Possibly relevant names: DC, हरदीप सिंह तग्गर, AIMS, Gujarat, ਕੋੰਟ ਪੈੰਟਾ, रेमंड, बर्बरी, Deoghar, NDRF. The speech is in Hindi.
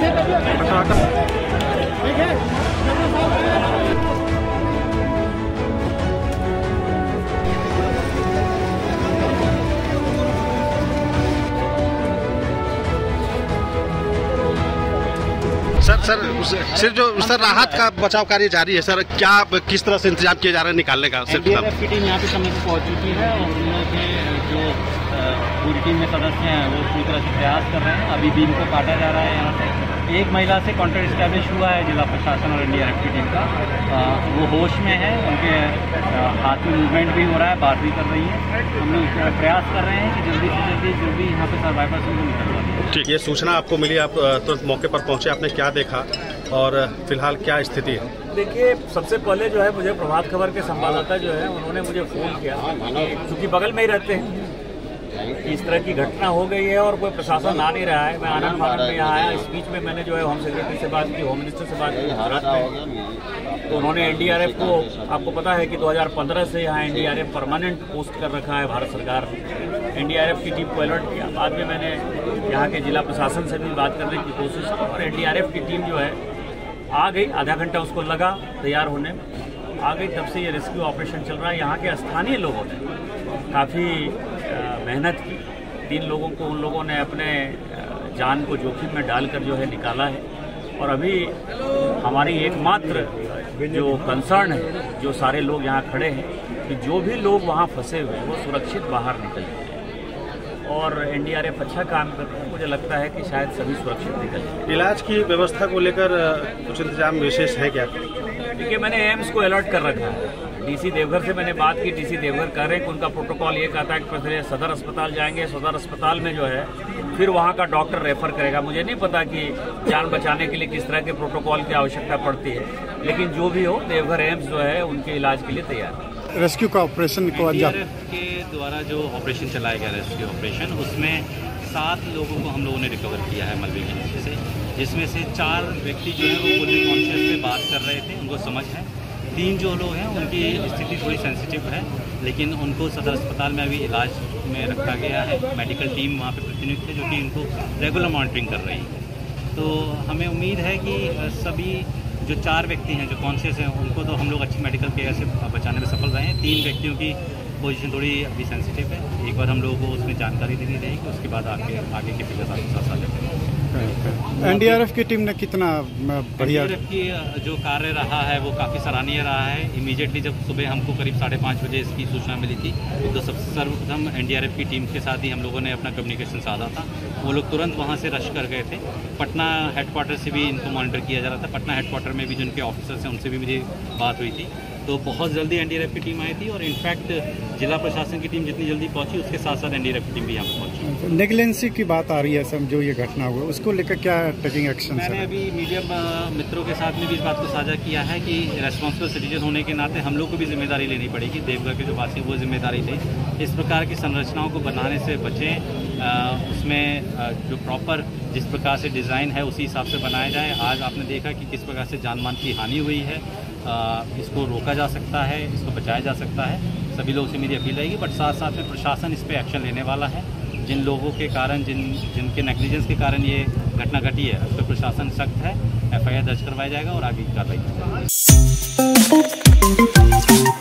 सर राहत का बचाव कार्य जारी है सर, क्या किस तरह से इंतजाम किया जा रहा है निकालने का? एनडीआरएफ की टीम यहाँ पे समय पर पहुँच चुकी है और उनके जो पूरी टीम में सदस्य हैं वो पूरी तरह से प्रयास कर रहे हैं। अभी बीम को काटा जा रहा है। यहाँ से एक महिला से कॉन्ट्रैक्ट इस्टेब्लिश हुआ है जिला प्रशासन और एनडीआरएफ की टीम का। वो होश में है, उनके हाथ में मूवमेंट भी हो रहा है, बात भी कर रही है। हम लोग प्रयास कर रहे हैं कि जल्दी से जल्दी जो भी यहाँ पे सर्वाइवर्स उनको निकलवा दें। ठीक, ये सूचना आपको मिली, आप तुरंत मौके पर पहुंचे, आपने क्या देखा और फिलहाल क्या स्थिति है? देखिए, सबसे पहले जो है मुझे प्रभात खबर के संवाददाता जो है उन्होंने मुझे फ़ोन किया, क्योंकि बगल में ही रहते हैं। इस तरह की घटना हो गई है और कोई प्रशासन आ नहीं रहा है। मैं आनंद भवन में यहाँ आया, इस बीच में मैंने जो है होम सेक्रेटरी से बात की, होम मिनिस्टर से बात की गुजरात में, तो उन्होंने एनडीआरएफ को, आपको पता है कि 2015 से यहाँ एनडीआरएफ परमानेंट पोस्ट कर रखा है भारत सरकार ने, एनडीआरएफ की टीम को अलर्ट किया। बाद में मैंने यहाँ के जिला प्रशासन से भी बात करने की कोशिश की और एनडीआरएफ की टीम जो है आ गई। आधा घंटा उसको लगा तैयार होने, आ गई। तब से ये रेस्क्यू ऑपरेशन चल रहा है। यहाँ के स्थानीय लोगों ने काफ़ी मेहनत की, 3 लोगों को उन लोगों ने अपने जान को जोखिम में डालकर जो है निकाला है। और अभी हमारी एकमात्र जो कंसर्न है, जो सारे लोग यहाँ खड़े हैं, कि जो भी लोग वहाँ फंसे हुए हैं वो सुरक्षित बाहर निकल जाए। और एनडीआरएफ अच्छा काम कर रहा है, मुझे लगता है कि शायद सभी सुरक्षित निकल जाए। इलाज की व्यवस्था को लेकर कुछ इंतजाम विशेष है क्या? देखिए, मैंने एम्स को अलर्ट कर रखा है। डीसी देवघर से मैंने बात की, डीसी देवघर कह रहे हैं कि उनका प्रोटोकॉल ये कहता है कि पहले सदर अस्पताल जाएंगे, सदर अस्पताल में जो है फिर वहाँ का डॉक्टर रेफर करेगा। मुझे नहीं पता कि जान बचाने के लिए किस तरह के प्रोटोकॉल की आवश्यकता पड़ती है, लेकिन जो भी हो, देवघर एम्स जो है उनके इलाज के लिए तैयार है। रेस्क्यू का ऑपरेशन को एनडीआरएफ के द्वारा जो ऑपरेशन चलाया गया, रेस्क्यू ऑपरेशन, उसमें 7 लोगों को हम लोगों ने रिकवर किया है मलबे के नीचे से, जिसमें से 4 व्यक्ति जो है वो फुल्ली कॉन्शियस में बात कर रहे थे, उनको समझ है। 3 जो लोग हैं उनकी स्थिति थोड़ी सेंसिटिव है, लेकिन उनको सदर अस्पताल में अभी इलाज में रखा गया है। मेडिकल टीम वहाँ पे प्रतिनियुक्त है जो कि इनको रेगुलर मॉनिटरिंग कर रही है। तो हमें उम्मीद है कि सभी जो 4 व्यक्ति हैं जो कॉन्शियस हैं उनको तो हम लोग अच्छी मेडिकल केयर से बचाने में सफल रहे हैं। 3 व्यक्तियों की पोजीशन थोड़ी अभी सेंसिटिव है। एक बार हम लोगों को उसमें जानकारी देनी रहेगी, उसके बाद आगे के फिगर साथ लेंगे। एनडीआरएफ की टीम ने कितना बढ़िया, एनडीआरएफ की जो कार्य रहा है वो काफ़ी सराहनीय रहा है। इमीडिएटली जब सुबह हमको करीब 5:30 बजे इसकी सूचना मिली थी, तो सबसे सर्वप्रथम एनडीआरएफ की टीम के साथ ही हम लोगों ने अपना कम्युनिकेशन साधा था। वो लोग तुरंत वहाँ से रश कर गए थे। पटना हेडक्वार्टर से भी इनको मॉनिटर किया जा रहा था। पटना हेडक्वार्टर में भी जो इनके ऑफिसर्स हैं उनसे भी मेरी बात हुई थी। तो बहुत जल्दी एनडीआरएफ की टीम आई थी और इनफैक्ट जिला प्रशासन की टीम जितनी जल्दी पहुंची उसके साथ साथ एनडीआरएफ की टीम भी यहाँ पर पहुंची। नेगलेंसी की बात आ रही है सर, जो ये घटना हुआ उसको लेकर क्या टेकिंग एक्शन? मैंने अभी मीडिया मित्रों के साथ में भी इस बात को साझा किया है कि रेस्पॉन्सिबल सिटीजन होने के नाते हम लोग को भी जिम्मेदारी लेनी पड़ेगी। देवघर के जो वासी वो जिम्मेदारी लें, इस प्रकार की संरचनाओं को बनाने से बचें, उसमें जो प्रॉपर जिस प्रकार से डिज़ाइन है उसी हिसाब से बनाया जाए। आज आपने देखा कि किस प्रकार से जान मान की हानि हुई है। इसको रोका जा सकता है, इसको बचाया जा सकता है। सभी लोगों से मेरी अपील रहेगी, बट साथ साथ में प्रशासन इस पे एक्शन लेने वाला है। जिन लोगों के कारण, जिनके नेग्लिजेंस के कारण ये घटना घटी है, उस पर प्रशासन सख्त है। एफआईआर दर्ज करवाया जाएगा और आगे की कार्रवाई की जाएगी।